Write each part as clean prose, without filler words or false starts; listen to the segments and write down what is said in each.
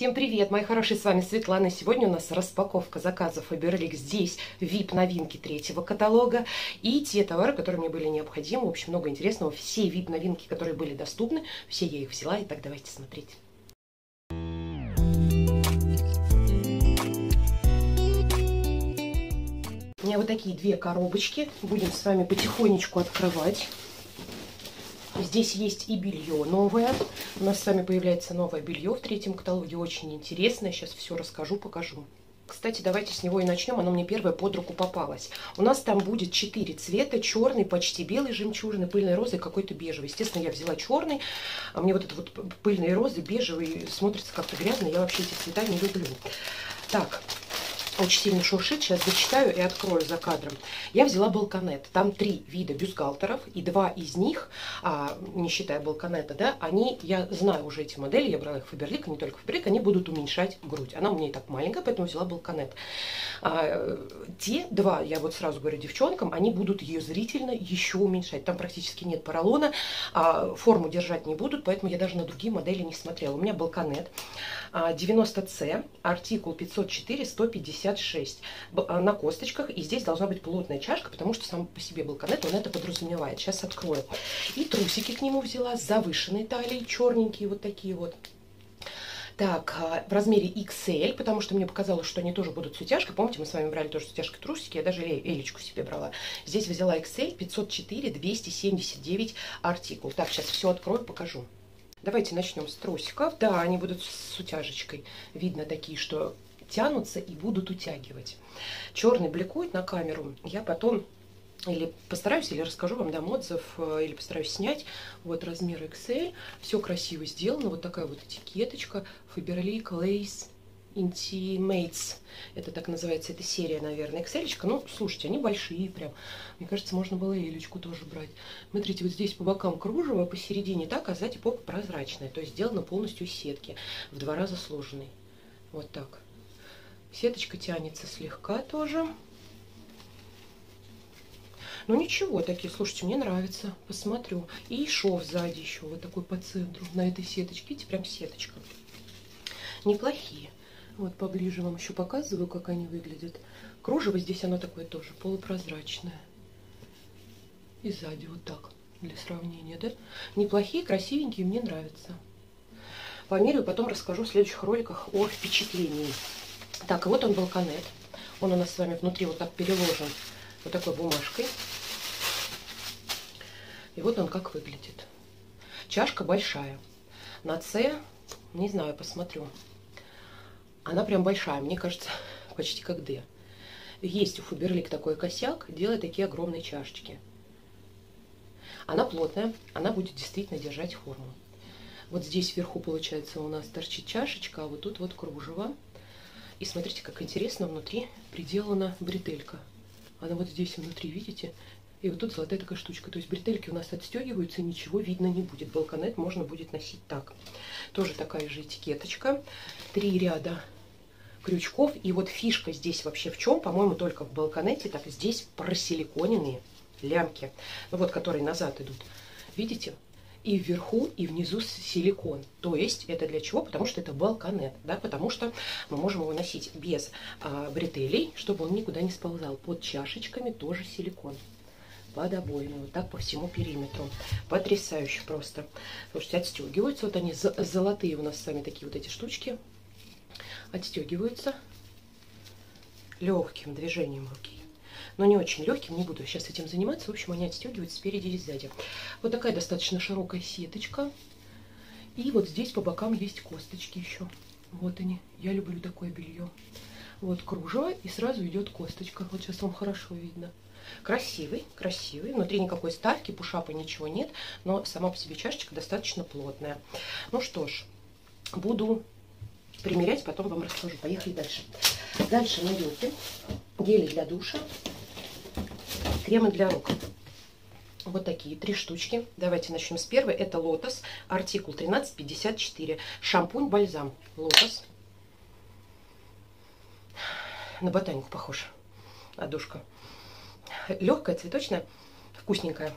Всем привет, мои хорошие, с вами Светлана. Сегодня у нас распаковка заказов Faberlic. Здесь VIP-новинки третьего каталога и те товары, которые мне были необходимы. В общем, много интересного. Все VIP-новинки, которые были доступны, все я их взяла. Итак, давайте смотреть. У меня вот такие две коробочки. Будем с вами потихонечку открывать. Здесь есть и белье новое. У нас с вами появляется новое белье в третьем каталоге. Очень интересное. Сейчас все расскажу, покажу. Кстати, давайте с него и начнем. Оно мне первое под руку попалось. У нас там будет 4 цвета. Черный, почти белый, жемчужный, пыльной розы и какой-то бежевый. Естественно, я взяла черный. А мне вот это вот пыльные розы, бежевый смотрится как-то грязно. Я вообще эти цвета не люблю. Так. Очень сильно шуршит, сейчас зачитаю и открою за кадром. Я взяла балконет. Там 3 вида бюстгальтеров, и 2 из них, не считая балконета, да, они, я знаю уже эти модели, я брала их в Faberlic, не только в Faberlic, они будут уменьшать грудь. Она у меня и так маленькая, поэтому взяла балконет. Те 2, я вот сразу говорю девчонкам, они будут ее зрительно еще уменьшать. Там практически нет поролона, форму держать не будут, поэтому я даже на другие модели не смотрела. У меня балконет 90C, артикул 504-150. 6 на косточках, и здесь должна быть плотная чашка, потому что сам по себе балконет, он это подразумевает. Сейчас открою. И трусики к нему взяла с завышенной талией, черненькие вот такие вот. Так, в размере XL, потому что мне показалось, что они тоже будут с утяжкой. Помните, мы с вами брали тоже с утяжкой трусики, я даже элечку себе брала. Здесь взяла XL 504-279 артикул. Так, сейчас все открою, покажу. Давайте начнем с трусиков. Да, они будут с утяжечкой. Видно такие, что тянутся и будут утягивать. Черный бликует на камеру. Я потом или постараюсь, или расскажу вам, дам отзыв, или постараюсь снять. Вот размер XL. Все красиво сделано. Вот такая вот этикеточка. Faberlic LACE INTIMATES. Это так называется, эта серия, наверное, XL-очка. Ну, слушайте, они большие прям. Мне кажется, можно было элечку тоже брать. Смотрите, вот здесь по бокам кружево, посередине так, а сзади попа прозрачная. То есть сделано полностью из сетки. В 2 раза сложенной. Вот так. Сеточка тянется слегка тоже. Ну ничего, такие, слушайте, мне нравится. Посмотрю. И шов сзади еще вот такой по центру на этой сеточке. Видите, прям сеточка. Неплохие. Вот поближе вам еще показываю, как они выглядят. Кружево здесь оно такое тоже полупрозрачное. И сзади вот так, для сравнения, да? Неплохие, красивенькие, мне нравятся. Померяю, потом расскажу в следующих роликах о впечатлении. Так, и вот он балконет. Он у нас с вами внутри вот так переложен вот такой бумажкой. И вот он как выглядит. Чашка большая. На С, не знаю, посмотрю. Она прям большая, мне кажется, почти как Д. Есть у Faberlic такой косяк, делает такие огромные чашечки. Она плотная, она будет действительно держать форму. Вот здесь вверху, получается, у нас торчит чашечка, а вот тут вот кружево. И смотрите, как интересно, внутри приделана бретелька. Она вот здесь внутри, видите? И вот тут золотая такая штучка. То есть бретельки у нас отстегиваются, и ничего видно не будет. Балконет можно будет носить так. Тоже такая же этикеточка. 3 ряда крючков. И вот фишка здесь вообще в чем? По-моему, только в балконете. Так, здесь просиликоненные лямки. Ну вот, которые назад идут. Видите? И вверху, и внизу силикон. То есть это для чего? Потому что это балконет, да? Потому что мы можем его носить без бретелей, чтобы он никуда не сползал. Под чашечками тоже силикон. Под обоями. Вот так по всему периметру. Потрясающе просто. Слушайте, отстегиваются. Вот они золотые у нас сами такие вот эти штучки. Отстегиваются легким движением руки. Но не очень легким, не буду сейчас этим заниматься. В общем, они отстегиваются спереди и сзади. Вот такая достаточно широкая сеточка. И вот здесь по бокам есть косточки еще. Вот они. Я люблю такое белье. Вот кружево, и сразу идет косточка. Вот сейчас вам хорошо видно. Красивый, красивый. Внутри никакой ставки, пушапа, ничего нет. Но сама по себе чашечка достаточно плотная. Ну что ж, буду примерять, потом вам расскажу. Поехали дальше. Дальше новинки. Гели для душа. Кремы для рук. Вот такие 3 штучки. Давайте начнем с первой. Это Лотос. Артикул 1354. Шампунь-бальзам. Лотос. На ботанику похож. Одушка. Легкая, цветочная, вкусненькая.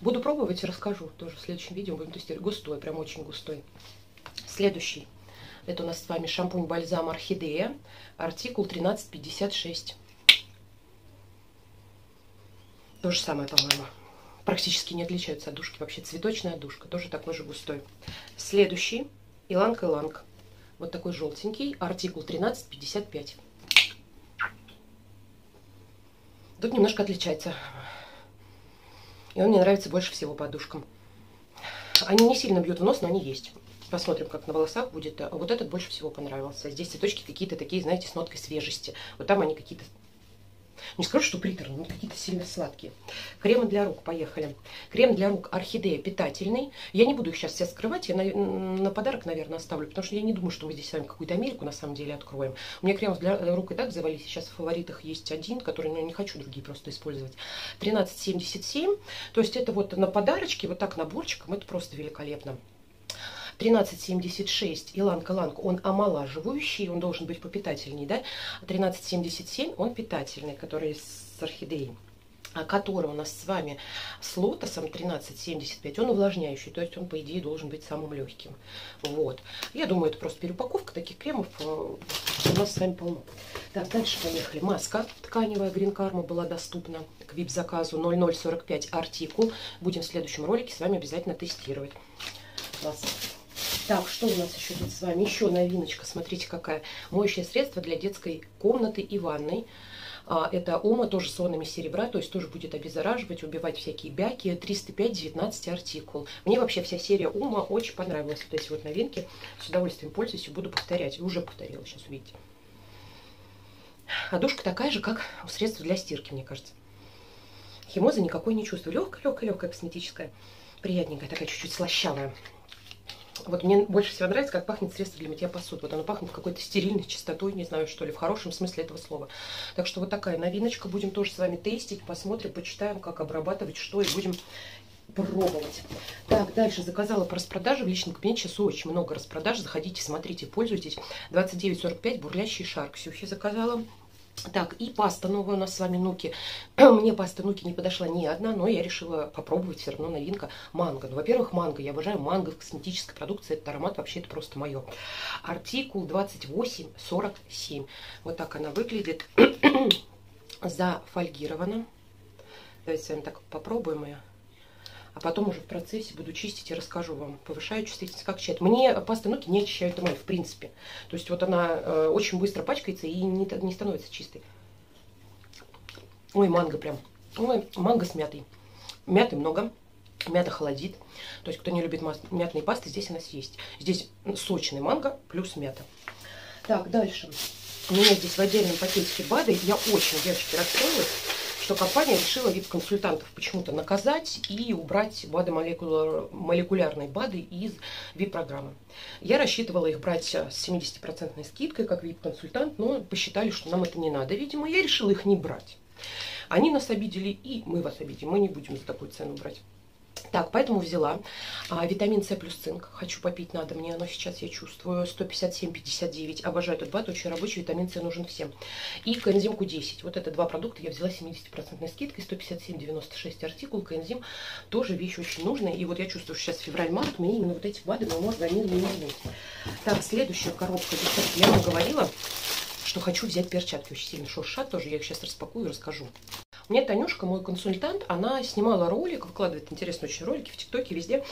Буду пробовать и расскажу. Тоже в следующем видео будем тестировать. Густой, прям очень густой. Следующий. Это у нас с вами шампунь-бальзам «Орхидея», артикул 1356. То же самое, по-моему. Практически не отличаются от душки. Вообще цветочная душка, тоже такой же густой. Следующий «Иланг-иланг». Вот такой желтенький, артикул 1355. Тут немножко отличается. И он мне нравится больше всего по душкам. Они не сильно бьют в нос, но они есть. Посмотрим, как на волосах будет. Вот этот больше всего понравился. Здесь цветочки какие-то такие, знаете, с ноткой свежести. Вот там они какие-то... Не скажу, что приторные, но какие-то сильно сладкие. Кремы для рук, поехали. Крем для рук «Орхидея» питательный. Я не буду их сейчас все скрывать, я на подарок, наверное, оставлю, потому что я не думаю, что мы здесь с вами какую-то Америку на самом деле откроем. У меня кремы для рук и так завались. Сейчас в фаворитах есть один, который, ну, не хочу другие просто использовать. 13,77. То есть это вот на подарочки, вот так наборчиком, это просто великолепно. 13,76 «Иланг-иланг», он омолаживающий, он должен быть попитательней, да? 13,77 он питательный, который с «Орхидеей». А который у нас с вами с «Лотосом» 13,75, он увлажняющий, то есть он, по идее, должен быть самым легким. Вот. Я думаю, это просто переупаковка таких кремов. У нас с вами полно. Так, дальше поехали. Маска тканевая Green Karma была доступна к VIP-заказу 0045 артикул. Будем в следующем ролике с вами обязательно тестировать. Класс. Так, что у нас еще тут с вами? Еще новиночка, смотрите какая. Моющее средство для детской комнаты и ванной. Это Ума, тоже с ионами серебра, то есть тоже будет обеззараживать, убивать всякие бяки. 305-19 артикул. Мне вообще вся серия Ума очень понравилась. Вот эти вот новинки. С удовольствием пользуюсь и буду повторять. Уже повторила, сейчас увидите. А душка такая же, как у средства для стирки, мне кажется. Химозы никакой не чувствую. Легкая-легкая косметическая. Приятненькая, такая чуть-чуть слащавая. Вот мне больше всего нравится, как пахнет средство для мытья посуды. Вот оно пахнет какой-то стерильной чистотой, не знаю, что ли, в хорошем смысле этого слова. Так что вот такая новиночка. Будем тоже с вами тестить, посмотрим, почитаем, как обрабатывать, что, и будем пробовать. Так, дальше заказала по распродаже. В личном кабинете сейчас очень много распродаж. Заходите, смотрите, пользуйтесь. 29,45 бурлящий шар Ксюхе заказала. Так, и паста новая у нас с вами Нуки. Мне паста Нуки не подошла ни одна, но я решила попробовать, все равно новинка. Манго. Ну, во-первых, манго. Я обожаю манго в косметической продукции. Этот аромат вообще это просто мое. Артикул 28,47. Вот так она выглядит. Зафольгирована. Давайте с вами так попробуем ее. А потом уже в процессе буду чистить и расскажу вам. Повышаю чувствительность, как очищает. Мне паста Нуки не очищает эмаль, в принципе. То есть вот она очень быстро пачкается и не становится чистой. Ой, манго прям. Ой, манго с мятой. Мяты много. Мята холодит. То есть кто не любит мятные пасты, здесь у нас есть. Здесь сочный манго плюс мята. Так, дальше. У меня здесь в отдельном пакетике БАДы. Я очень, девочки, расстроилась, что компания решила VIP-консультантов почему-то наказать и убрать БАДы, молекулярные БАДы из VIP-программы. Я рассчитывала их брать с 70% скидкой, как VIP-консультант, но посчитали, что нам это не надо. Видимо, я решила их не брать. Они нас обидели, и мы вас обидим. Мы не будем за такую цену брать. Так, поэтому взяла витамин С плюс цинк. Хочу попить, надо мне оно сейчас, я чувствую. 157,59. Обожаю этот БАД, очень рабочий, витамин С нужен всем. И коэнзимку 10. Вот это два продукта я взяла 70% скидкой. 157,96 артикул. Коэнзим тоже вещь очень нужная. И вот я чувствую, что сейчас февраль-март, мне именно вот эти БАДы моему организму не нужны. Так, следующая коробка. Я вам говорила, что хочу взять перчатки. Очень сильно шуршат тоже. Я их сейчас распакую и расскажу. Мне Танюшка, мой консультант, она снимала ролик, выкладывает интересные очень ролики в ТикТоке, везде,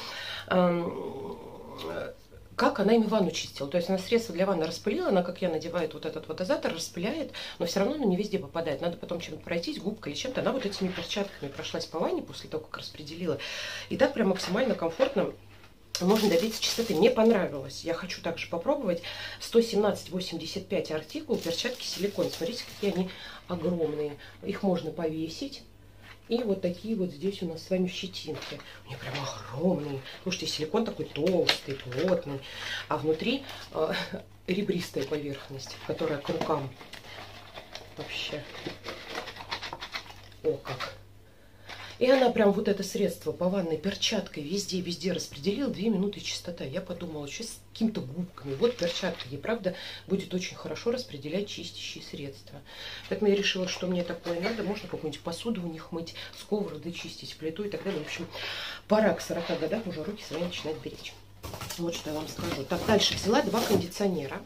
как она ими ванну чистила. То есть она средство для ванны распылила, она, как я, надевает вот этот вот дозатор, распыляет, но все равно она не везде попадает. Надо потом чем-то пройтись, губкой или чем-то. Она вот этими перчатками прошлась по ванне после того, как распределила. И так прям максимально комфортно можно добиться чистоты. Мне понравилось. Я хочу также попробовать. 117,85 артикул. Перчатки силикон. Смотрите, какие они огромные. Их можно повесить. И вот такие вот здесь у нас с вами щетинки. Они прям огромные. Слушайте, силикон такой толстый, плотный. А внутри ребристая поверхность, которая к рукам. Вообще. О, как. И она прям вот это средство по ванной перчаткой везде-везде распределила. 2 минуты чистота. Я подумала, что с какими-то губками. Вот перчатка. И правда будет очень хорошо распределять чистящие средства. Поэтому я решила, что мне такое надо. Можно какую-нибудь посуду у них мыть, сковороды чистить, плиту и так далее. В общем, пора к 40 годам уже руки свои начинать беречь. Вот что я вам скажу. Так, дальше взяла два кондиционера.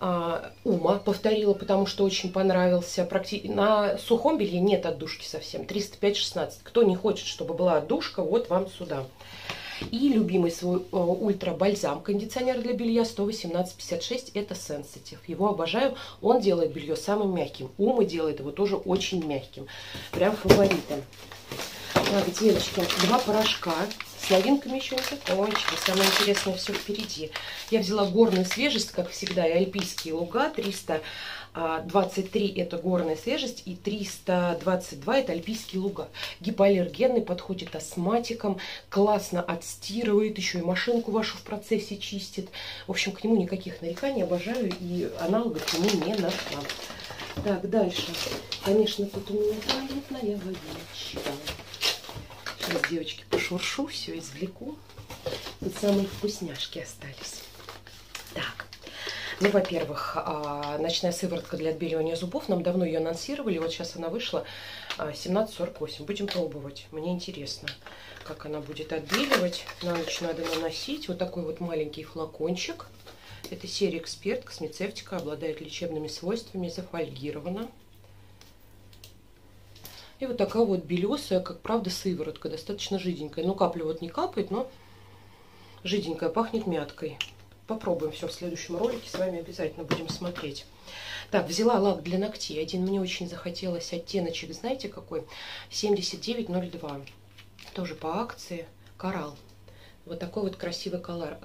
Ума повторила, потому что очень понравился. На сухом белье нет отдушки совсем. 305-16. Кто не хочет, чтобы была отдушка, вот вам сюда. И любимый свой ультра бальзам кондиционер для белья 118-56. Это Sensitive. Его обожаю. Он делает белье самым мягким. Ума делает его тоже очень мягким. Прям фаворитом. Так, девочки, два порошка. С новинками еще не закончили. Самое интересное все впереди. Я взяла горную свежесть, как всегда, и альпийские луга. 323 это горная свежесть и 322 это альпийские луга. Гипоаллергенный, подходит астматикам, классно отстирывает, еще и машинку вашу в процессе чистит. В общем, к нему никаких нареканий, обожаю, и аналогов к нему не нашла. Так, дальше. Конечно, тут у меня туалетная водичка. Сейчас, девочки, пошуршу, все извлеку. Тут самые вкусняшки остались. Так. Ну, во-первых, ночная сыворотка для отбеливания зубов. Нам давно ее анонсировали. Вот сейчас она вышла 17:48. Будем пробовать. Мне интересно, как она будет отбеливать. На ночь надо наносить. Вот такой вот маленький флакончик. Это серия «Эксперт». Космецевтика, обладает лечебными свойствами. Зафольгирована. И вот такая вот белесая, как правда, сыворотка. Достаточно жиденькая. Ну, капля вот не капает, но жиденькая. Пахнет мяткой. Попробуем все в следующем ролике. С вами обязательно будем смотреть. Так, взяла лак для ногтей. Один мне очень захотелось оттеночек. Знаете, какой? 7902. Тоже по акции. Коралл. Вот такой вот красивый коралл.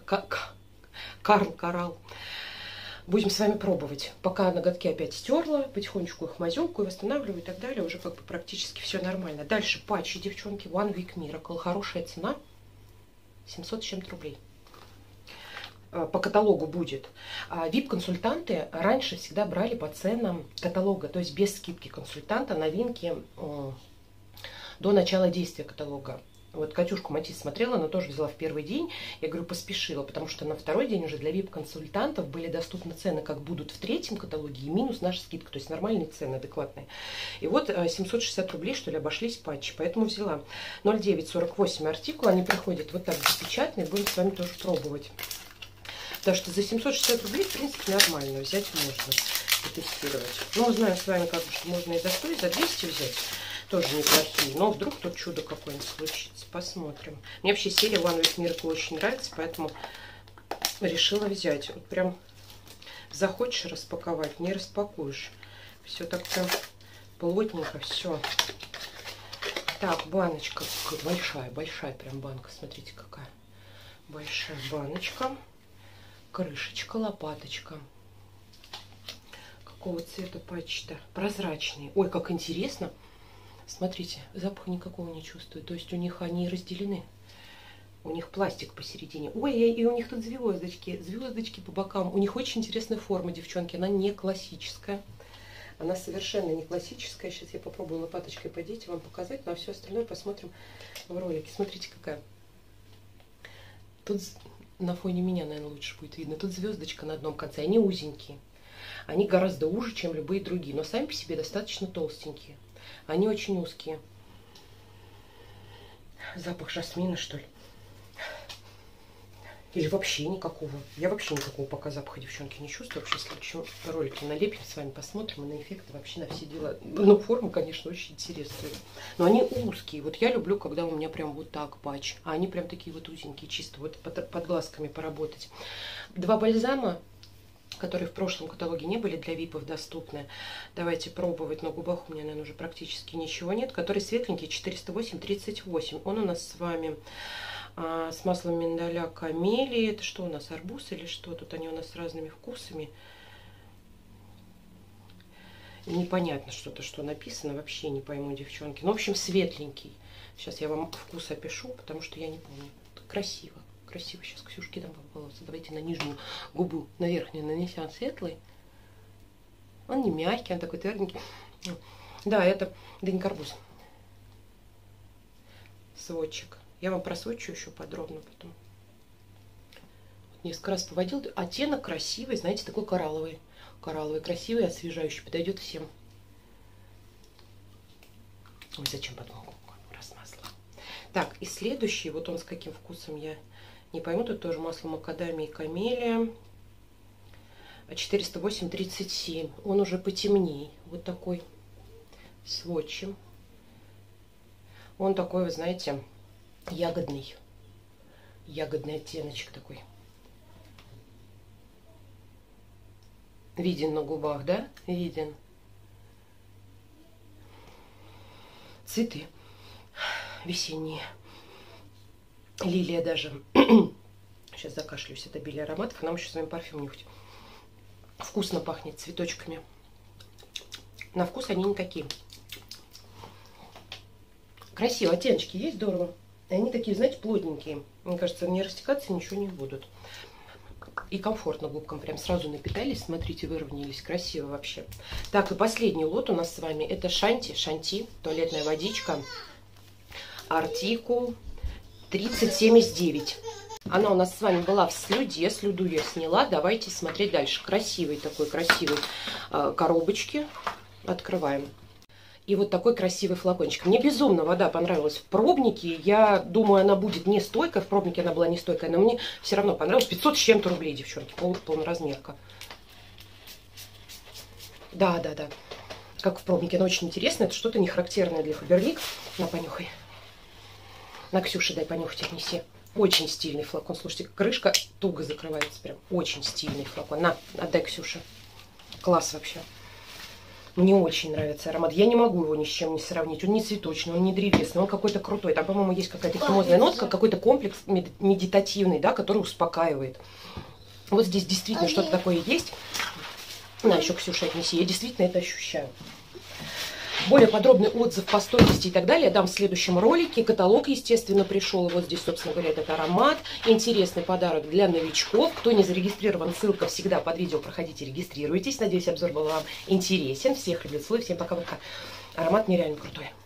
Будем с вами пробовать. Пока ноготки опять стерла, потихонечку их мазюку и восстанавливаю, и так далее. Уже как бы практически все нормально. Дальше патчи, девчонки. One Week Miracle. Хорошая цена. 700 с чем-то рублей. По каталогу будет. VIP-консультанты раньше всегда брали по ценам каталога. То есть без скидки консультанта новинки до начала действия каталога. Вот Катюшку Матис смотрела, она тоже взяла в первый день. Я говорю, поспешила, потому что на второй день уже для VIP-консультантов были доступны цены, как будут в третьем каталоге, и минус наша скидка. То есть нормальные цены, адекватные. И вот 760 рублей, что ли, обошлись патчи. Поэтому взяла 0948 артикул. Они приходят вот так запечатанные. Будем с вами тоже пробовать. Потому что за 760 рублей, в принципе, нормально взять можно. Потестировать. Но знаем с вами, как бы, что можно и за 100, и за 200 взять. Тоже неплохие. Но вдруг тут чудо какое-нибудь случится. Посмотрим. Мне вообще серия One Week Miracle очень нравится, поэтому решила взять. Вот прям захочешь распаковать, не распакуешь. Все так прям плотненько. Все. Так, баночка. Большая, большая прям банка. Смотрите, какая. Большая баночка. Крышечка, лопаточка. Какого цвета патч-то? Прозрачный. Ой, как интересно. Смотрите, запаха никакого не чувствую. То есть у них они разделены. У них пластик посередине. Ой, и у них тут звездочки. Звездочки по бокам. У них очень интересная форма, девчонки. Она не классическая. Она совершенно не классическая. Сейчас я попробую лопаточкой подеть и вам показать. Ну, а все остальное посмотрим в ролике. Смотрите, какая. Тут... На фоне меня, наверное, лучше будет видно. Тут звездочка на одном конце. Они узенькие. Они гораздо уже, чем любые другие. Но сами по себе достаточно толстенькие. Они очень узкие. Запах жасмина, что ли? Или вообще никакого. Я вообще никакого пока запаха, девчонки, не чувствую. Вообще в следующем ролике налепим, с вами посмотрим. И на эффект вообще, на все дела. Ну, форма, конечно, очень интересная. Но они узкие. Вот я люблю, когда у меня прям вот так патч. А они прям такие вот узенькие, чисто вот под глазками поработать. Два бальзама, которые в прошлом каталоге не были для випов доступны. Давайте пробовать. На губах у меня, наверное, уже практически ничего нет. Который светленький, 408-38. Он у нас с вами... с маслом миндаля, камелии. Это что у нас, арбуз или что? Тут они у нас с разными вкусами. Непонятно что-то, что написано. Вообще не пойму, девчонки. Ну, в общем, светленький. Сейчас я вам вкус опишу, потому что я не помню. Красиво. Красиво. Сейчас Ксюшке дам волосы. Давайте на нижнюю губу, на верхнюю нанесем светлый. Он не мягкий, он такой тверденький. Да, это Green Karma. Сводчик. Я вам просвечу еще подробно потом. Вот несколько раз поводил. Оттенок красивый, знаете, такой коралловый. Коралловый, красивый, освежающий. Подойдет всем. Ой, зачем подмогу? Размазала. Так, и следующий. Вот он с каким вкусом, я Не пойму, тут тоже масло макадамия и камелия. 408,37. Он уже потемней. Вот такой с вотчем. Он такой, вы знаете, ягодный. Ягодный оттеночек такой. Виден на губах, да? Виден. Цветы весенние. Лилия даже. Сейчас закашлюсь от обилия ароматов. Нам еще с вами парфюм нюхать. Вкусно пахнет цветочками. На вкус они не такие. Красиво. Оттеночки есть, здорово. Они такие, знаете, плотненькие. Мне кажется, не растекаться ничего не будут. И комфортно губкам. Прям сразу напитались. Смотрите, выровнялись. Красиво вообще. Так, и последний лот у нас с вами. Это Шанти. Шанти. Туалетная водичка. Артикул 3079. Она у нас с вами была в слюде. Слюду я сняла. Давайте смотреть дальше. Красивый такой, красивый коробочки. Открываем. И вот такой красивый флакончик. Мне безумно вода понравилась в пробнике. Я думаю, она будет не стойкая. В пробнике она была не стойкая, но мне все равно понравилось. 500 с чем-то рублей, девчонки. Полноразмерка. Да. Как в пробнике. Она очень интересная. Это что-то нехарактерное для Faberlic. На, понюхай. На, Ксюше, дай понюхать, отнеси. Очень стильный флакон. Слушайте, крышка туго закрывается прям. Очень стильный флакон. На, отдай Ксюше. Класс вообще. Мне очень нравится аромат. Я не могу его ни с чем не сравнить. Он не цветочный, он не древесный, он какой-то крутой. Там, по-моему, есть какая-то химозная нотка, какой-то комплекс медитативный, да, который успокаивает. Вот здесь действительно что-то такое есть. На, еще, Ксюша, отнеси. Я действительно это ощущаю. Более подробный отзыв по стоимости и так далее я дам в следующем ролике. Каталог, естественно, пришел. Вот здесь, собственно говоря, этот аромат. Интересный подарок для новичков. Кто не зарегистрирован, ссылка всегда под видео. Проходите, регистрируйтесь. Надеюсь, обзор был вам интересен. Всех люблю, целую. Всем пока-пока. Аромат нереально крутой.